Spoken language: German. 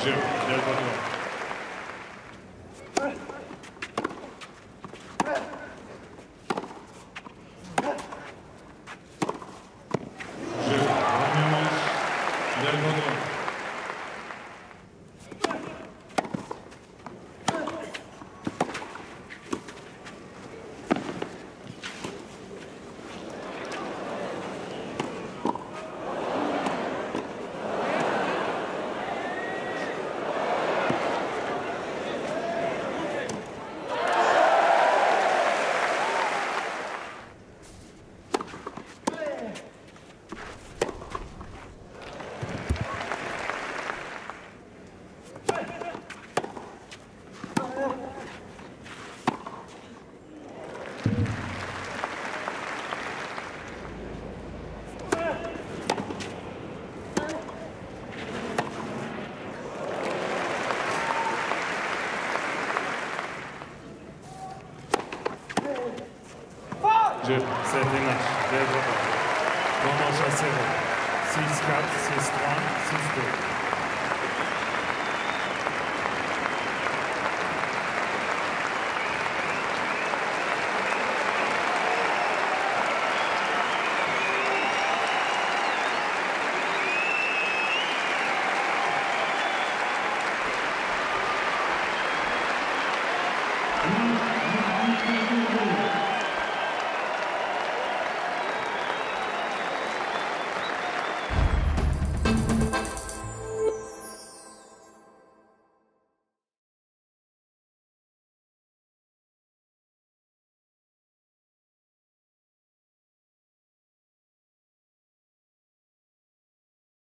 Set the match. There we go. 1-0. 6 cuts, 6-1, 6-2.